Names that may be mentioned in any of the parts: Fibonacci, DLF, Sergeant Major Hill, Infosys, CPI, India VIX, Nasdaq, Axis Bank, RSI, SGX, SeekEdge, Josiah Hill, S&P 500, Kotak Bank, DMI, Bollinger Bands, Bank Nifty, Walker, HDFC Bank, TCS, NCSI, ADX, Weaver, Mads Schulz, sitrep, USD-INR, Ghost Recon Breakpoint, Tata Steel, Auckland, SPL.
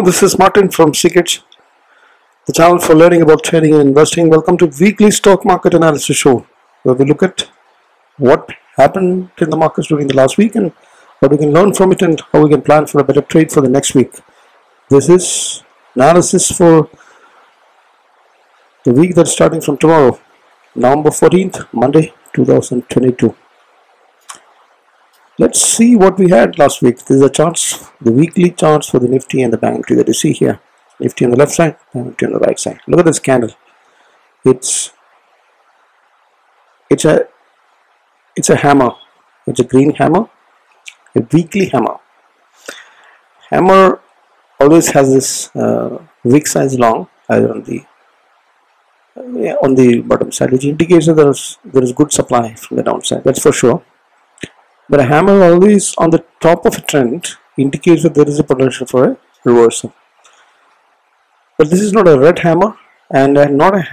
morning, this is Martin from SeekEdge, the channel for learning about trading and investing. Welcome to weekly stock market analysis show, where we look at what happened in the markets during the last week and what we can learn from it and how we can plan for a better trade for the next week. This is analysis for the week that's starting from tomorrow, November 14th, Monday 2022. Let's see what we had last week. These are charts, the weekly charts for the Nifty and the Bank Nifty that you see here. Nifty on the left side, Bank Nifty on the right side. Look at this candle. It's a hammer. It's a green hammer, a weekly hammer. Hammer always has this wick size long, either on the bottom side, which indicates that there is good supply from the downside. That's for sure. But a hammer always on the top of a trend indicates that there is a potential for a reversal. But this is not a red hammer and not a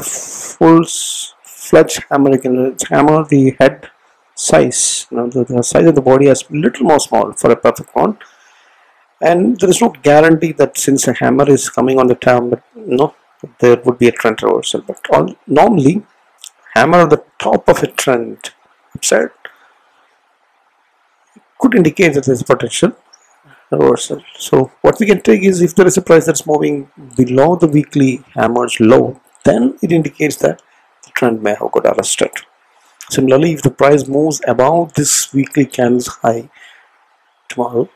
full-fledged hammer. It's hammer the head size. Now the size of the body is a little more small for a perfect one. And there is no guarantee that since a hammer is coming on the top, but no, there would be a trend reversal. But normally, hammer on the top of a trend upside could indicate that there is a potential reversal. So what we can take is, if there is a price that's moving below the weekly hammer's low, then it indicates that the trend may have got arrested. Similarly, if the price moves above this weekly candle's high tomorrow,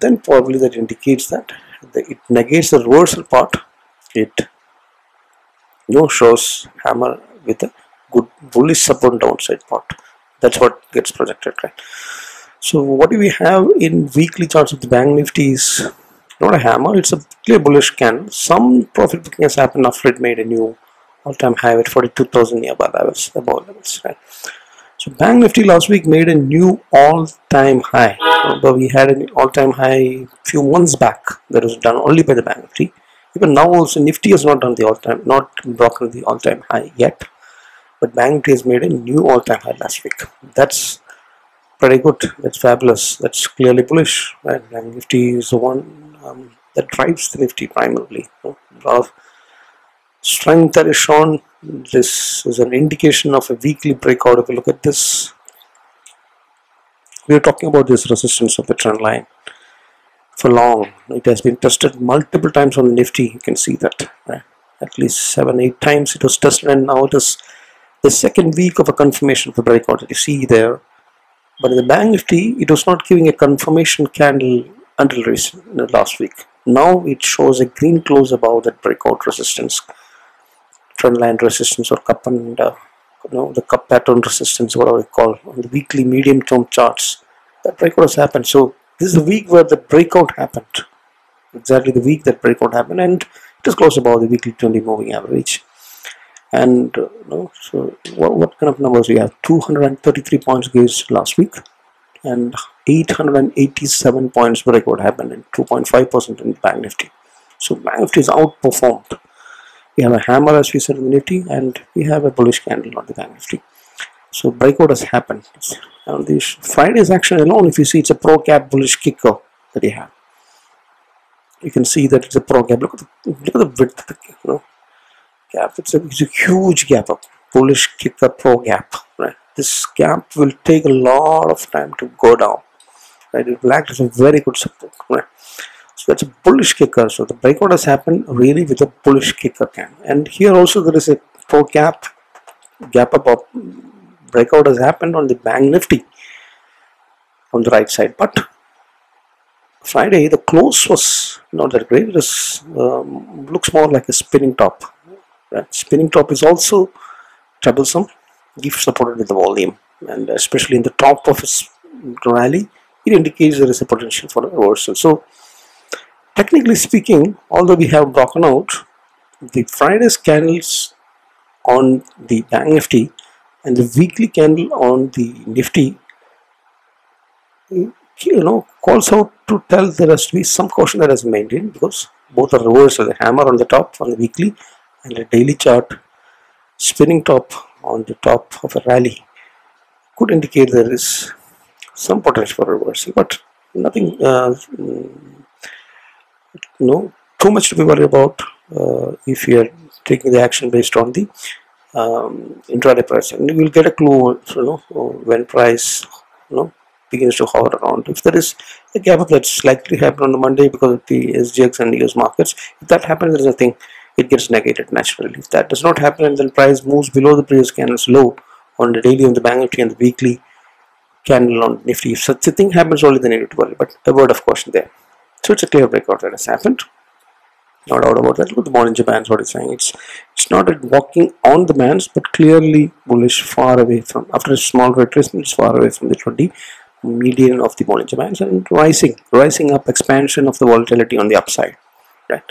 then probably that indicates that it negates the reversal part. It shows hammer with a good bullish support downside part. That's what gets projected, right? So what do we have in weekly charts of the Bank Nifty is not a hammer, it's a clear bullish candle. Some profit booking has happened after it made a new all-time high at 42,000 nearby levels, above levels, right? So Bank Nifty last week made a new all-time high. Although we had an all-time high few months back that was done only by the Bank Nifty. Even now also Nifty has not done the all-time, not broken the all-time high yet. But Bank Nifty has made a new all-time high last week. That's pretty good. That's fabulous. That's clearly bullish. Right? Bank Nifty is the one that drives the Nifty primarily. You know, a lot of strength that is shown. This is an indication of a weekly breakout. If you look at this, we are talking about this resistance of the trend line for long. It has been tested multiple times on the Nifty. You can see that, right? At least 7-8 times it was tested, and now it is the second week of a confirmation of the breakout that you see there. But in the Bank Nifty, it was not giving a confirmation candle until last week. Now it shows a green close above that breakout resistance, trend line resistance, or cup and the cup pattern resistance, whatever we call on the weekly medium-term charts. That breakout has happened. So this is the week where the breakout happened. Exactly the week that breakout happened, and it is close above the weekly 20 moving average. And so what kind of numbers we have? 233 points gains last week, and 887 points breakout happened, and 2.5% in Bank Nifty. So Bank Nifty is outperformed. We have a hammer, as we said, in the Nifty, and we have a bullish candle on the Bank Nifty. So breakout has happened. And this Friday's action alone, if you see, it's a pro-cap bullish kicker that you have. You can see that it's a pro-cap. Look at the width. It's a huge gap up, bullish kicker pro gap, right? This gap will take a lot of time to go down, right? It will act as a very good support, right? So that's a bullish kicker. So the breakout has happened really with a bullish kicker candle, and here also there is a pro gap up of breakout has happened on the Bank Nifty on the right side. But Friday the close was not that great. It is, looks more like a spinning top. Spinning top is also troublesome if supported with the volume, and especially in the top of its rally, it indicates there is a potential for a reversal. So technically speaking, although we have broken out the Friday's candles on the Bank Nifty and the weekly candle on the Nifty, calls out to tell there has to be some caution that has maintained, because both are reversal, the hammer on the top on the weekly, and a daily chart spinning top on the top of a rally could indicate there is some potential for reversal, but nothing no too much to be worried about if you are taking the action based on the intraday price, and you will get a clue, when price begins to hover around. If there is a gap up that's likely happened on the Monday because of the SGX and US markets, if that happens, there's nothing, it gets negated naturally. If that does not happen and then price moves below the previous candle's low on the daily, on the Bank Nifty, and the weekly candle on Nifty, if such a thing happens, only then you need to worry. But a word of caution there. So it's a clear breakout that has happened. No doubt about that. Look, the Bollinger Bands, what it's saying, it's not walking on the bands, but clearly bullish, far away from, after a small retracement, it's far away from the 20 median of the Bollinger Bands, and rising up, expansion of the volatility on the upside, right?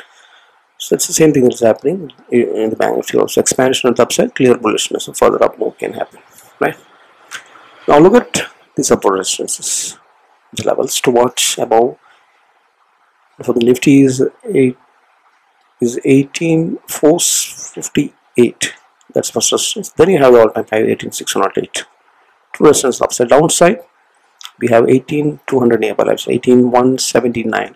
So it's the same thing that's happening in the Bank Nifty also. Expansion on the upside, clear bullishness, and further up move can happen, right? Now look at the support resistances, the levels to watch above. For the Nifty is 18,458. That's first resistance. Then you have the all-time high 18,608. Two resistance upside. Downside, we have 18,200 near by lives, 18,179.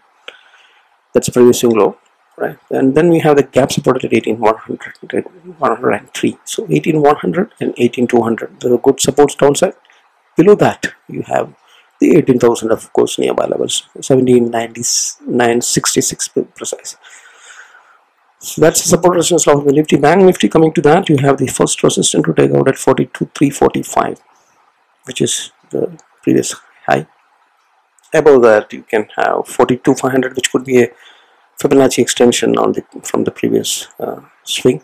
That's a previous swing low, right? And then we have the gap supported at 18,100, 103. So 18,100 and 18,200. Those are good supports downside. Below that, you have the 18,000, of course, nearby levels, 17,966 precise. So that's the support resistance of the Nifty. Bank Nifty, coming to that, you have the first resistance to take out at 42,345, which is the previous high. Above that, you can have 42,500, which could be a Fibonacci extension on the from the previous swing.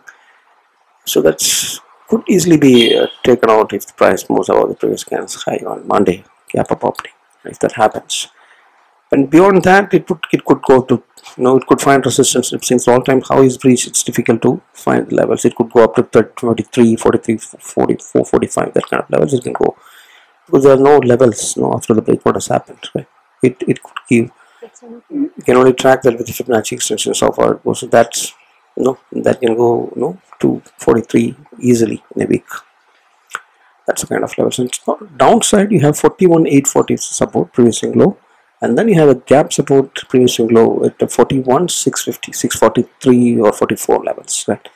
So that's could easily be taken out if the price moves above the previous candle's high on Monday. Gap up opening, if that happens. And beyond that, it could go to, it could find resistance. Since all time high is breached, it's difficult to find levels. It could go up to 23, 43, 44, 45, that kind of levels it can go. Because there are no levels, after the break what has happened, right? It could give, you can only track that with the Fibonacci extension so far. So that's, that can go, to 43 easily in a week. That's the kind of levels. And downside, you have 41,840 support, previous swing low, and then you have a gap support, previous swing low at the 41,650, 643 or 44 levels, right?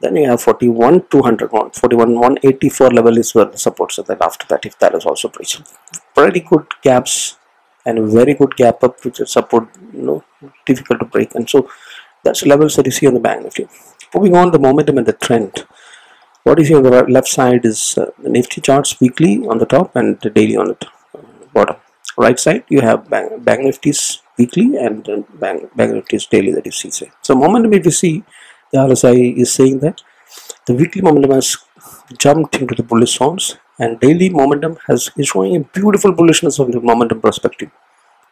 Then you have 41,200, 41,184 level is where the supports are. Then after that, if that is also breached, pretty good gaps and very good gap up, which is support, difficult to break. And so that's levels that you see on the Bank Nifty. Moving on, the momentum and the trend. What you see on the left side is the Nifty charts, weekly on the top and the daily on the bottom. Right side, you have Bank Nifty's weekly and Bank Nifty's daily that you see. So momentum, if you see, the RSI is saying that the weekly momentum has jumped into the bullish zones, and daily momentum is showing a beautiful bullishness from the momentum perspective.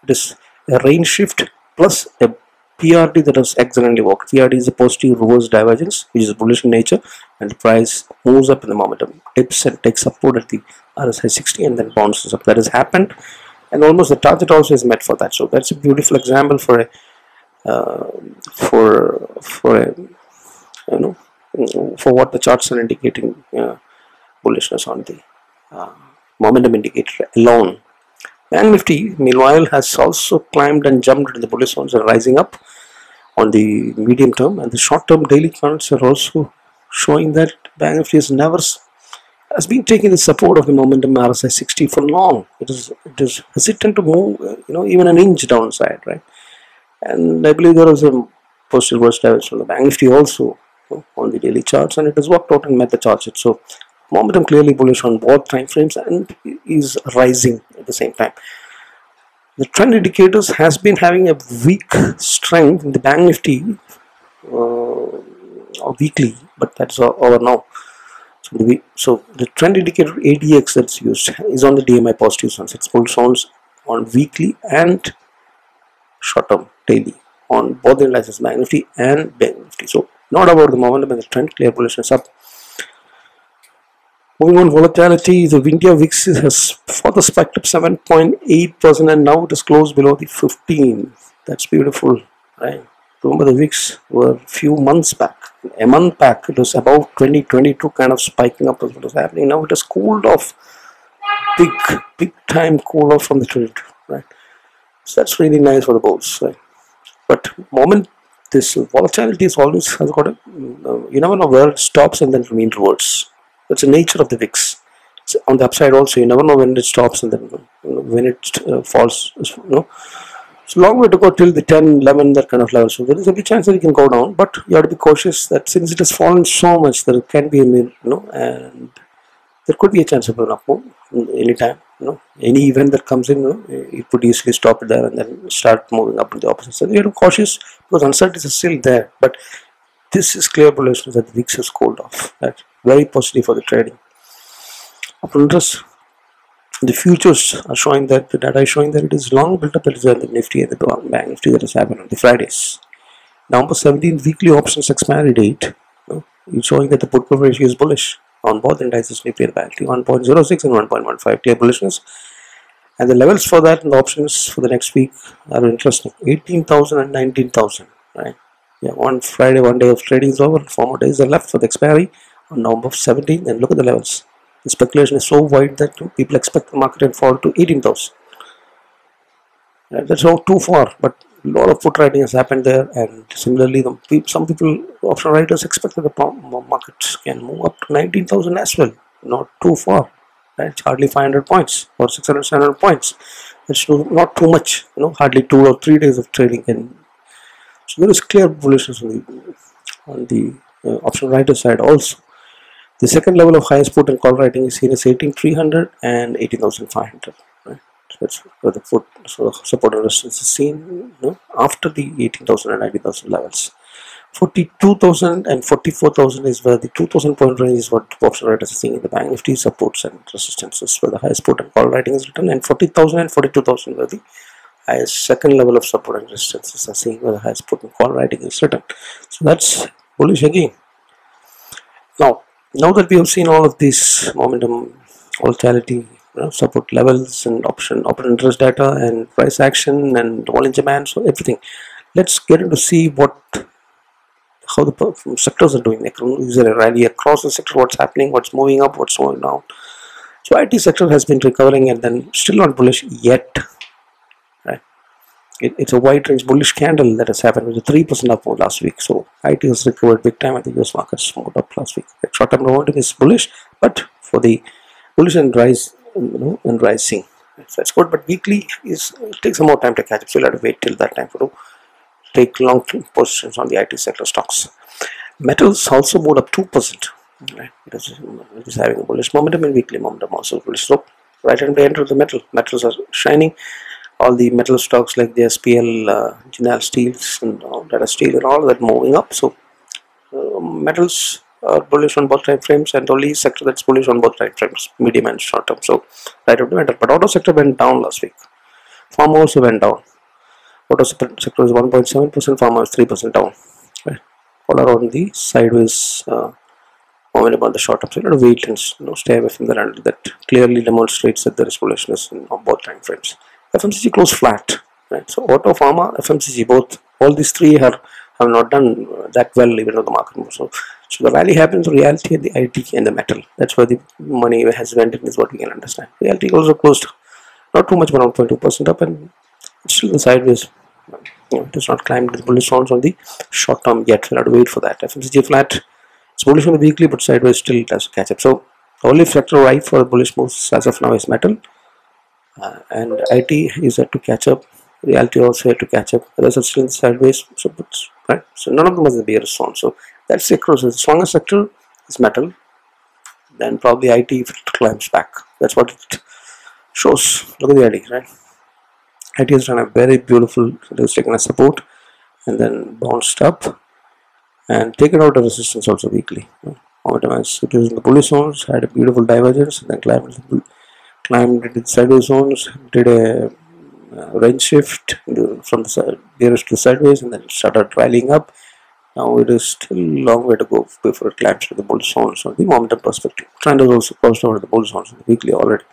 It is a range shift plus a PRD that has excellently worked. PRD is a positive reverse divergence, which is bullish in nature, and the price moves up in the momentum, dips and takes support at the RSI 60 and then bounces up. That has happened, and almost the target also is met for that. So that's a beautiful example for a for what the charts are indicating, bullishness on the momentum indicator alone. Bank Nifty, meanwhile, has also climbed and jumped into the bullish zones and rising up on the medium term, and the short term daily charts are also showing that Bank Nifty has been taking the support of the momentum RSI 60 for long. It is hesitant to move, even an inch downside, right? And I believe there was a positive reverse divergence from the Bank Nifty also on the daily charts, and it has worked out and met the charts. So momentum clearly bullish on both time frames and is rising at the same time. The trend indicators has been having a weak strength in the Bank Nifty weekly, but that's over now. So the trend indicator ADX that's used is on the DMI positive zones. It's bullish zones on weekly and short term daily on both the indices, Bank Nifty and Bank Nifty. So not about the momentum and the trend, clear bullishness up. Moving on, volatility, the India VIX has further spiked up 7.8% and now it is closed below the 15. That's beautiful, right? Remember, the VIX were few months back, a month back, it was about 2022 kind of spiking up as what was happening. Now it has cooled off, big time cool off from the trade, right? So that's really nice for the bulls, right? But moment this volatility is always has got a, you never know where it stops and then remain rewards. That's the nature of the VIX. So on the upside also, you never know when it stops and then when it falls. You know, it's a long way to go till the 10, 11, that kind of level. So there is a big chance that it can go down, but you have to be cautious that since it has fallen so much, there can be a and there could be a chance of an up move any time. You know, any event that comes in, it could easily stop it there and then start moving up to the opposite side. So you have to be cautious because uncertainty is still there. But this is clear bullishness that the VIX has cooled off. That's very positive for the trading. Upon interest, the futures are showing that the data is showing that it is long built up at the Nifty and the Bank Nifty that has happened on the Fridays. November 17th weekly options expiry date, it's showing that the put ratio is bullish on both indices, Nifty and Bank Nifty, 1.06 and 1.15 tier bullishness, and the levels for that and the options for the next week are interesting, 18,000 and 19,000. Right? Yeah, on Friday, one day of trading is over, 4 more days are left for the expiry on November 17th, and look at the levels. The speculation is so wide that people expect the market and fall to 18,000. That's not too far, but a lot of put writing has happened there, and similarly, some people, option writers, expect that the markets can move up to 19,000 as well. Not too far, right? It's hardly 500 points or 600, 700 points. It's not too much, hardly 2 or 3 days of trading. And so there is clear bullishness on the option writer side also. The second level of highest put and call writing is here as 18,300 and 18,500. Right? So that's where the put, so the support and resistance is seen after the 18,000 and 19,000 levels. 42,000 and 44,000 is where the 2,000 point range is what option writers are seeing in the Bank Nifty, supports and resistances where the highest put and call writing is written, and 40,000 and 42,000 where the highest second level of support and resistances are seen where the highest put and call writing is written. So that's bullish again. Now that we have seen all of these momentum, volatility, support levels and open interest data and price action and volume demand, so everything, let's get into see how the sectors are doing. Is there a rally across the sector? What's happening? What's moving up? What's going down? So IT sector has been recovering and then still not bullish yet. Right? It's a wide range bullish candle that has happened with a 3% up move last week. So IT has recovered big time. I think US markets moved up last week. Short-term momentum is bullish, but for the bullish and rise, and rising, that's good. But weekly takes some more time to catch up. So you'll have to wait till that time to take long-term positions on the IT sector stocks. Metals also moved up 2%. Right? It is having a bullish momentum and weekly momentum also bullish. So right time to enter the metal. Metals are shining. All the metal stocks like the SPL, Tata Steel, and Tata Steel and all that moving up. So metals are bullish on both time frames, and only sector that's bullish on both time frames, medium and short term. So right time to enter. But auto sector went down last week. Pharma also went down. Auto sector is 1.7%. Pharma is 3% down. Right? All are on the sideways momentum on the short term. So you have to wait and stay away from the handle. That clearly demonstrates that there is bullishness on both time frames. FMCG closed flat, right? So auto, pharma, FMCG, both, all these three have not done that well even though the market moves. So the rally happens in reality at the IT and the metal. That's where the money has went in, is what we can understand. Reality also closed not too much, around 0.2% up, and it's still sideways. It has not climbed the bullish zones on the short term yet. We'll have to wait for that. FMCG flat, it's bullish on the weekly but sideways still it has to catch up. So the only factor ripe for bullish moves as of now is metal. And IT is had to catch up, reality also had to catch up, others are still sideways, so right? So none of them has the bearish zone. So that's across. The strongest sector is metal, then probably IT if it climbs back. That's what it shows. Look at the IT, right? IT has done a very beautiful, it has taken a support and then bounced up and taken out a resistance also weekly. It is in the bullish zones, had a beautiful divergence and then climbed into the sideways zones, did a range shift from the bearish to sideways and then started rallying up. Now it is still a long way to go before it climbs to the bullish zones on the momentum perspective. Trend is also crossed over to the bullish zones on the weekly already.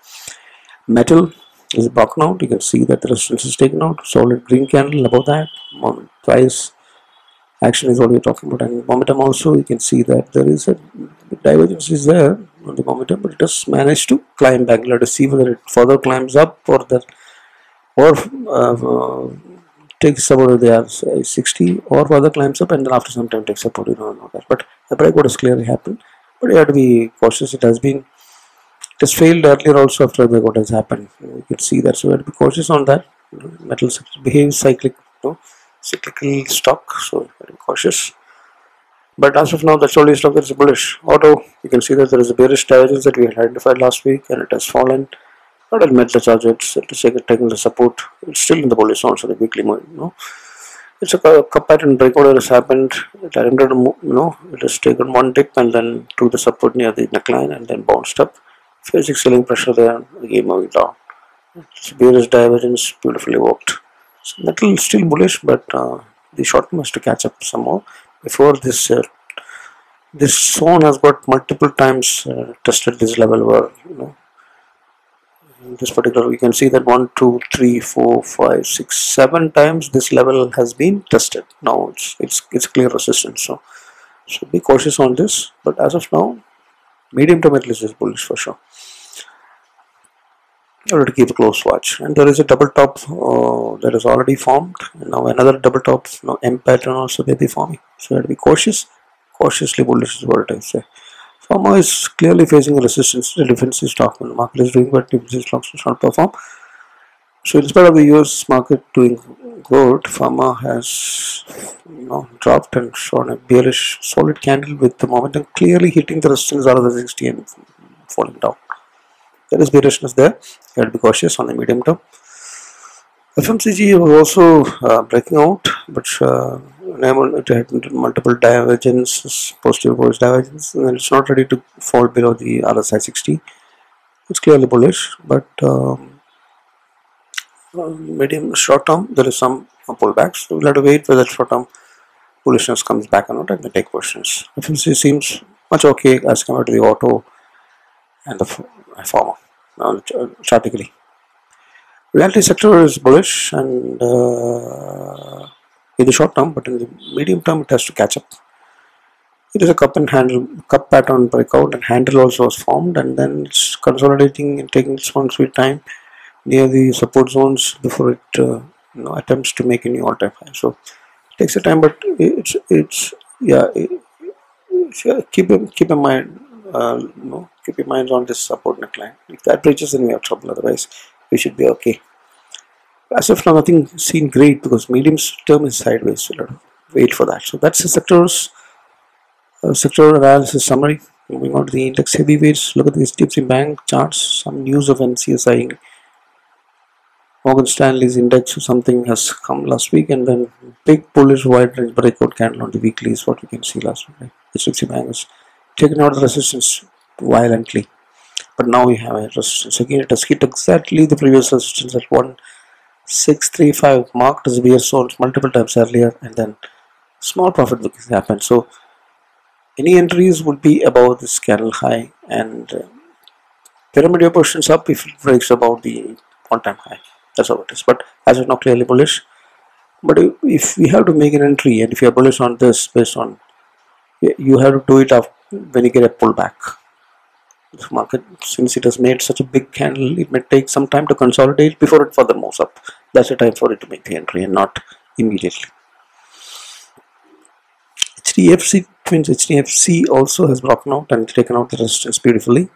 Metal is broken out. You can see that the resistance is taken out. Solid green candle above that. Price action is what we're talking about. And momentum also, you can see that there is a divergence is there on the momentum, but it has managed to climb back. Let us see whether it further climbs up or take support if they have 60 or further climbs up, and then after some time take support, you know, and all that. But the breakout has clearly happened, but you have to be cautious. It has failed earlier also after a breakout has happened. You could see that, so you have to be cautious on that. You know, metal behaves cyclical stock, so very cautious. But as of now, that's only stock that is bullish. Auto, you can see that there is a bearish divergence that we had identified last week, and it has fallen. But it met the targets. It is taking the support. It's still in the bullish zone, so the weekly move, you know. It's a cup pattern breakout that has happened. It attempted to move, you know, it has taken one dip and then took the support near the neckline and then bounced up. Facing selling pressure there, again moving down. It's bearish divergence, beautifully worked. So metal is still bullish, but the short term has to catch up somehow. Before this, this zone has got multiple times tested this level where, you know, this particular, we can see that 1, 2, 3, 4, 5, 6, 7 times this level has been tested. Now it's clear resistance, so be cautious on this. But as of now, medium term at least is bullish for sure. You have to keep a close watch, and there is a double top that is already formed, and now another double top, now M pattern also may be forming. So you have to be cautiously bullish is what I say. Pharma is clearly facing a resistance to the defensive stock. The market is doing what defensive stocks do not perform. So in spite of the US market doing good, pharma has, you know, dropped and shown a bearish solid candle with the momentum clearly hitting the resistance out of the 60 and falling down. There is bearishness there. You have to be cautious on the medium term. FMCG was also breaking out, but it had multiple divergences, positive bullish divergence, and it's not ready to fall below the RSI 60. It's clearly bullish, but medium short term there is some pullbacks. So we'll have to wait whether short term bullishness comes back or not, and we take questions. FMCG seems much okay as compared to the auto and the pharma now strategically. Realty sector is bullish and in the short term, but in the medium term it has to catch up. It is a cup pattern breakout, and handle also was formed, and then it's consolidating and taking its own sweet time near the support zones before it you know, attempts to make a new all-time high. So it takes a time, but yeah, keep in mind, you know, keep your minds on this support neckline. If that breaches, then we have trouble. Otherwise, we should be okay. As of now, nothing seen great because medium term is sideways. So let wait for that. So that's the sectors, sector analysis summary. Moving on to the index heavyweights. Look at the HDFC Bank charts. Some news of NCSI, Morgan Stanley's index or something has come last week, and then big bullish wide range breakout candle on the weekly is what we can see last week. Right? HDFC Bank has taken out the resistance violently, but now we have a resistance again. It has hit exactly the previous resistance at 1635, marked as bearish zone multiple times earlier, and then small profit bookings happened. So any entries would be above this candle high, and pyramidal portions up if it breaks above the all-time high. That's how it is. But as of now, clearly bullish. But if we have to make an entry, and if you are bullish on this, based on, you have to do it after when you get a pullback. This market, since it has made such a big candle, it may take some time to consolidate before it further moves up. That's the time for it to make the entry, and not immediately. HDFC also has broken out and taken out the resistance beautifully.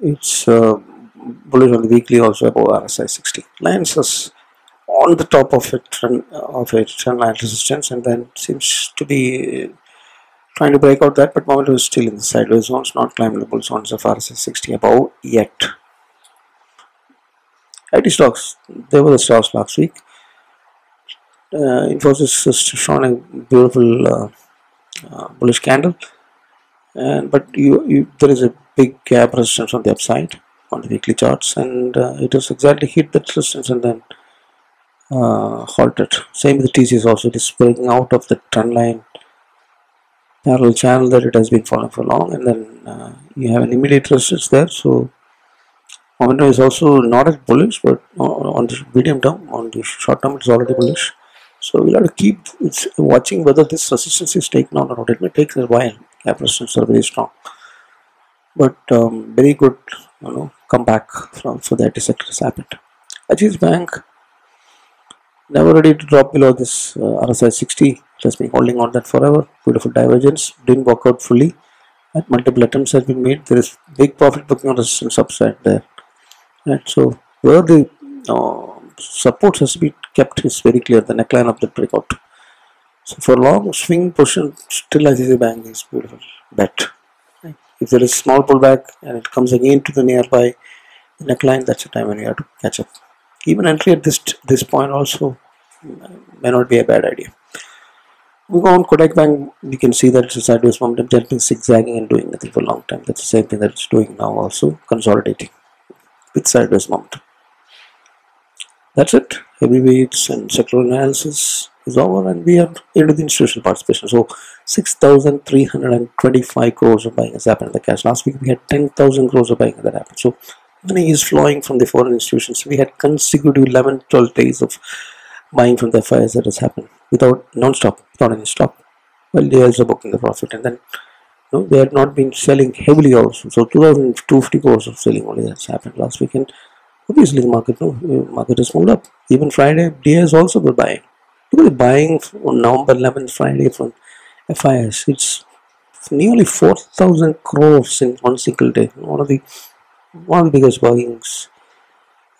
It's bullish on the weekly, also above RSI 60. Lines is on the top of a trend line resistance, and then seems to be trying to break out that, but momentum is still in the sideways zones, not climbable zones of RSI 60 above yet. IT stocks, they were the stocks last week. Infosys has shown a beautiful bullish candle, and but there is a big gap resistance on the upside on the weekly charts, and it has exactly hit that resistance and then halted. Same with the TCS also. It is breaking out of the trend line parallel channel that it has been following for long, and then you have an immediate resistance there. So momentum is also not as bullish, but on the medium term, on the short term, it's already bullish. So we'll have to keep watching whether this resistance is taken on or not. It may take a while. Gap resistance are very strong, but very good, you know, comeback for the IT sector has happened. Axis Bank Never ready to drop below this RSI 60. It has been holding on that forever. Beautiful divergence. Didn't work out fully. At multiple attempts has been made. There is big profit booking on resistance upside there. Right. So where the supports has been kept is very clear. The neckline of the breakout. So for long swing position, still HDFC Bank is beautiful bet. Right. If there is small pullback and it comes again to the nearby neckline, that's the time when you have to catch up. Even entry at this point also may not be a bad idea. We go on Kotak Bank. You can see that it's a sideways momentum, gently zigzagging and doing nothing for a long time. That's the same thing that it's doing now, also consolidating with sideways momentum. That's it. Heavyweights and sectoral analysis is over, and we are into the institutional participation. So 6,325 crores of buying has happened in the cash. Last week we had 10,000 crores of buying that happened. So money is flowing from the foreign institutions. We had consecutive 11-12 days of buying from the FIs that has happened without non-stop, without any stop. Well, they also booking the profit, and then they had not been selling heavily also. So 2,250 crores of selling only that's happened last weekend. Obviously, the market market has moved up. Even Friday, DIs also were buying. Look at the buying on November 11th, Friday from FIs. It's nearly 4,000 crores in one single day. One of the biggest buyings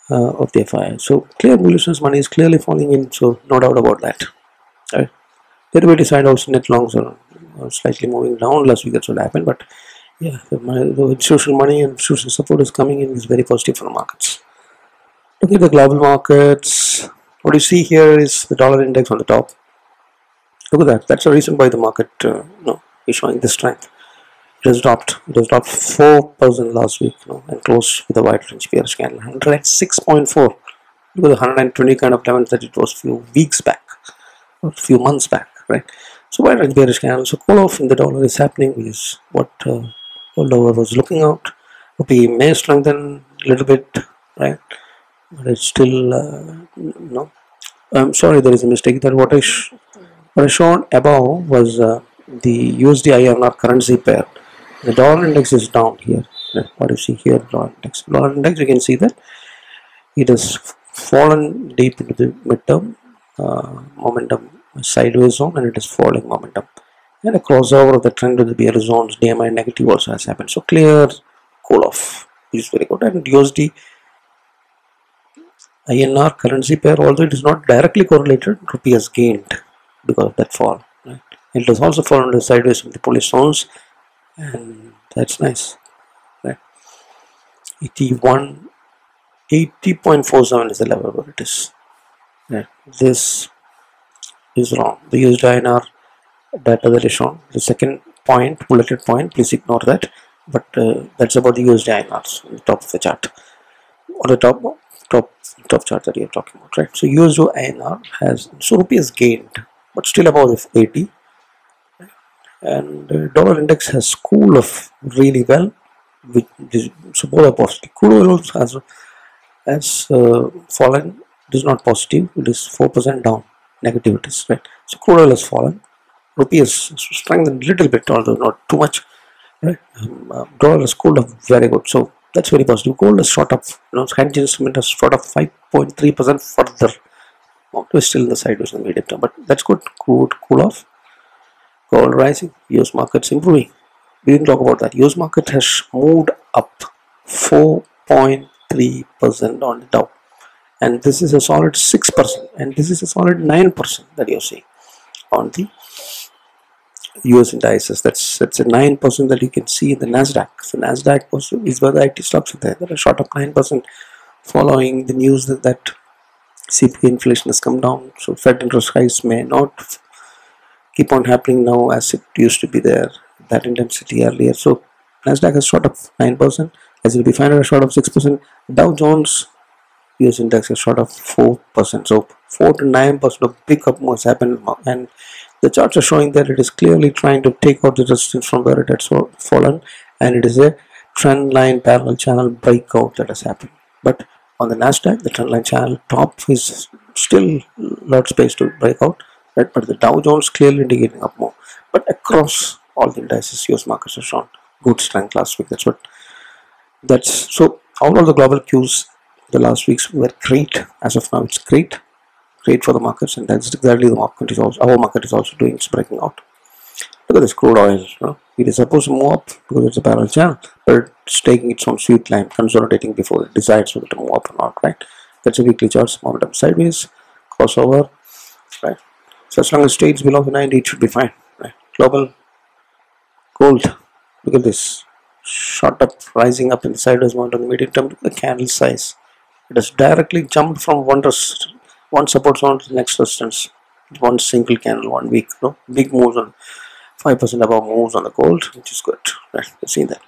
of the FI. So clear bullishness, money is clearly falling in, so no doubt about that. Right. Derivative side also net longs are slightly moving down. Last week that's what happened, but yeah, the institutional money and institutional support is coming in is very positive for the markets. Look at the global markets. What you see here is the dollar index on the top. Look at that. That's the reason why the market is showing this strength. It has dropped 4% last week and closed with a wide range PR scan. 106.4. It was 120 kind of level that it was few weeks back or few months back, right? So wide range bearish scan. So call off in the dollar is happening, is what Gold was looking out. Rupee may strengthen a little bit, right? But it's still no. I'm sorry, there is a mistake. That what I shown above was the USD-INR currency pair. The dollar index is down here. What do you see here? Dollar index, you can see that it has fallen deep into the midterm momentum sideways zone, and it is falling momentum. And a crossover of the trend of the bearish zones, DMI negative also has happened. So clear cool off is very good. And USD INR currency pair, although it is not directly correlated, rupee has gained because of that fall. Right? It has also fallen sideways from the bullish zones. And that's nice, right? 80.47 is the level where it is. Right. This is wrong. The USD-INR data that is shown, the second point, bulleted point, please ignore that. But that's about the USD-INR on the top of the chart, or the top chart that you are talking about, right? So USD-INR has, so rupee has gained, but still above 80. And dollar index has cooled off really well, which is both are positive. Crude oil has fallen. It is not positive. It is 4% down. Negative it is, right? So crude oil has fallen. Rupee has strengthened a little bit, although not too much. Right? Dollar has cooled off very good. So that's very positive. Gold has shot up. Hedge instrument has shot up 5.3% further. We're still in the sideways in the medium term, but that's good. Crude cool off. Gold rising, US markets improving. We didn't talk about that. US market has moved up 4.3% on the Dow, and this is a solid 6%, and this is a solid 9% that you're seeing on the US indices. That's a 9% that you can see in the Nasdaq. So Nasdaq also is where the IT stocks are there. That shot up 9% following the news that CPI inflation has come down. So Fed interest hikes may not keep on happening now as it used to be there, that intensity earlier. So Nasdaq has shot up 9%, S&P 500 has shot up 6%, Dow Jones US index has shot up 4%. So 4 to 9% of big up moves happened, and the charts are showing that it is clearly trying to take out the resistance from where it has fallen, and it is a trend line parallel channel breakout that has happened. But on the Nasdaq, the trend line channel top is still lot space to break out. Right, but the Dow Jones clearly indicating up more. But across all the indices, US markets have shown good strength last week. So all of the global cues the last weeks were great. As of now, it's great. great for the markets, and that's exactly the market is also, our market is also doing. It's breaking out. Look at this crude oil, you know, it is supposed to move up because it's a parallel channel, but it's taking its own sweet line, consolidating before it decides whether to move up or not, right? That's a weekly chart, momentum sideways, crossover, right? So as long as it stays below the 90, it should be fine, right? Global gold, look at this, shot up, rising up in the sideways momentum, medium term. Look at the candle size. It has directly jumped from one support zone to the next resistance. One single candle, 1 week, no big moves on 5% above moves on the gold, which is good, right? You've seen that.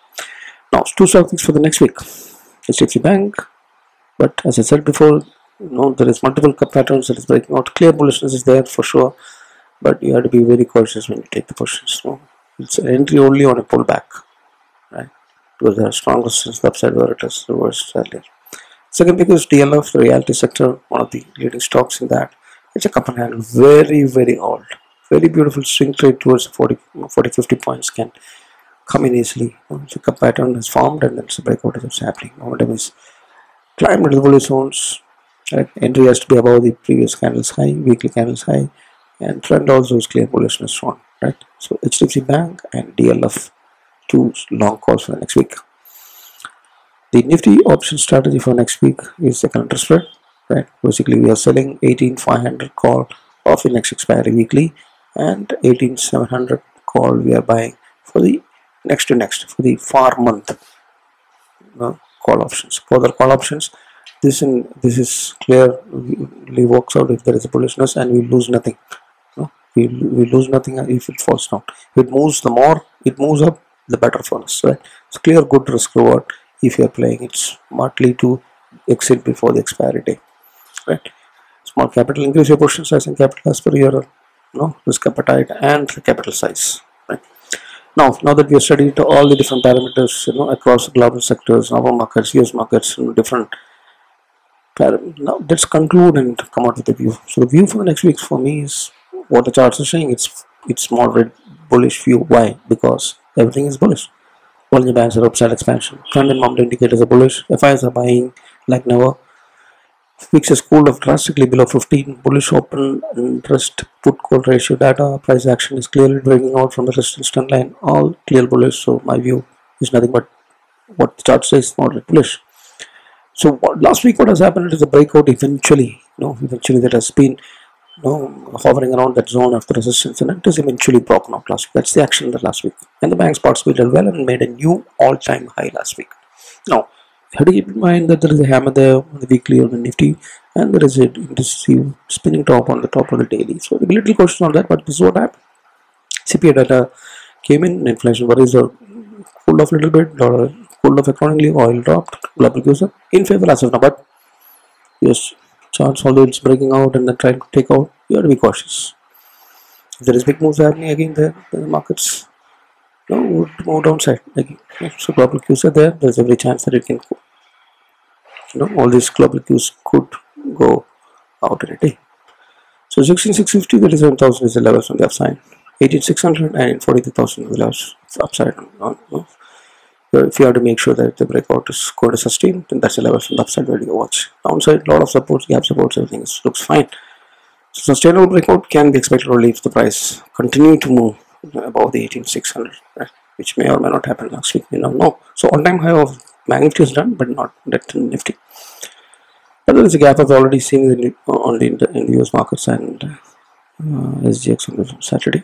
Now, two things for the next week. HDFC Bank, but as I said before, you know, there is multiple cup patterns that is breaking out. Clear bullishness is there for sure, but you have to be very cautious when you take the positions. No, it's an entry only on a pullback, right? Because there are strong resistance the upside where it has reversed earlier. Second big is DLF, the reality sector, one of the leading stocks in that. It's a cup and handle, very old, very beautiful swing trade towards 40-50 points can come in easily. So cup pattern is formed and then it's a breakout is happening. Momentum is climbed into the bullish zones, right? Entry has to be above the previous candles high, weekly candles high, and trend also is clear bullishness on, right? So HDFC Bank and DLF, two long calls for the next week. The Nifty option strategy for next week is the counter spread, right? Basically we are selling 18,500 call of the next expiry weekly, and 18,700 call we are buying for the next to next, for the far month, you know, call options. For the call options, this is clearly works out if there is a bullishness, and we lose nothing, you know? we lose nothing if it falls down. If it moves, the more it moves up, the better for us, right? It's clear good risk reward if you are playing it smartly to exit before the expiry day, right? Small capital, increase your portion size and capital as per your, you know, risk appetite and capital size, right? Now that we have studied all the different parameters, you know, across global sectors, our markets, US markets, you know, different parameters, now let's conclude and come out with the view. So the view for the next week for me is what the charts are saying. It's moderate bullish view. Why? Because everything is bullish. All the bands are upside expansion. Trend and momentum indicators are bullish. FIs are buying like never. VIX has cooled off drastically below 15. Bullish open interest put call ratio data. Price action is clearly breaking out from the resistance trend line. All clear bullish. So my view is nothing but what the chart says, moderate bullish. So what, last week what has happened is the breakout eventually, you know, that has been, you know, hovering around that zone after resistance, and it is eventually broken out last week. That's the action in the last week, and the banks participated well and made a new all-time high last week. Now, you have to keep in mind that there is a hammer there on the weekly or the Nifty, and there is an intensive spinning top on the top of the daily. So a little cautious on that, but this is what happened. CPI data came in, inflation worries are cooled off a little bit, dollar cooled off accordingly, oil dropped, global cues are in favor as of now, but yes, charts, although it's breaking out and then trying to take out, you have to be cautious. If there is big moves happening again there, then the markets, you know, would move downside again. So global cues are there. There's every chance that it can go. You know, all these global cues could go out in a day. So 16,650, 37,000 is the levels on the upside. 18,600 and 43,000 is the levels upside. If you have to make sure that the breakout is going to sustain, then that's the level from the upside where you watch. Downside, lot of supports, gap supports, everything is, looks fine. So sustainable breakout can be expected only if the price continue to move above the 18,600, right? Which may or may not happen next week. We don't know. So all-time high of magnitude is done, but not that Nifty. But there is a gap I've already seen in the US markets and SGX on the Saturday.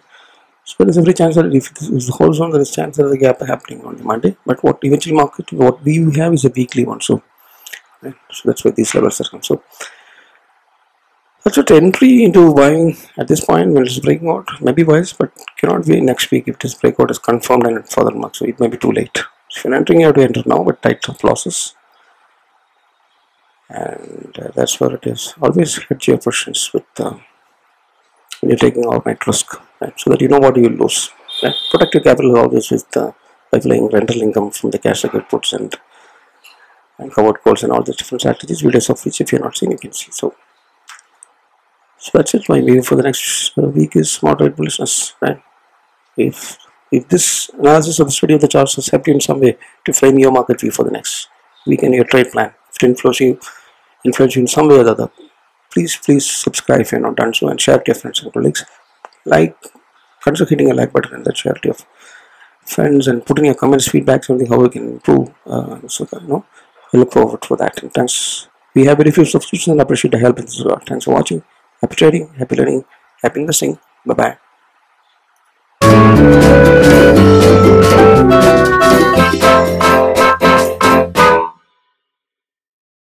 So there is every chance that if it is the whole zone, there is chance that the gap happening on the Monday. But what eventually market, what we have is a weekly one. So, right? So that's why these levels are coming. So that's what entry into buying at this point when it's breaking out. Maybe wise, but cannot be next week if this breakout is confirmed and it further marks. So it may be too late. So if you're entering, you have to enter now with tight stop losses. And that's where it is. Always hedge your positions with when you're taking overnight risk, right? So that you know what you lose, right? Protect your capital always with by playing rental income from the cash market puts and covered calls and all the different strategies, videos of which if you're not seeing you can see. So that's it. My view for the next week is moderate bullishness, right? If this analysis of the study of the charts has helped you in some way to frame your market view for the next week and your trade plan, if it influences you in some way or the other, Please subscribe if you are not done so, and share to your friends and colleagues. Consider hitting a like button and then share to your friends, and put in your comments, feedback, something how we can improve. I look forward for that, and thanks. We have very few subscriptions and appreciate the help in this regard. Thanks for watching. Happy trading, happy learning, happy investing. Bye bye.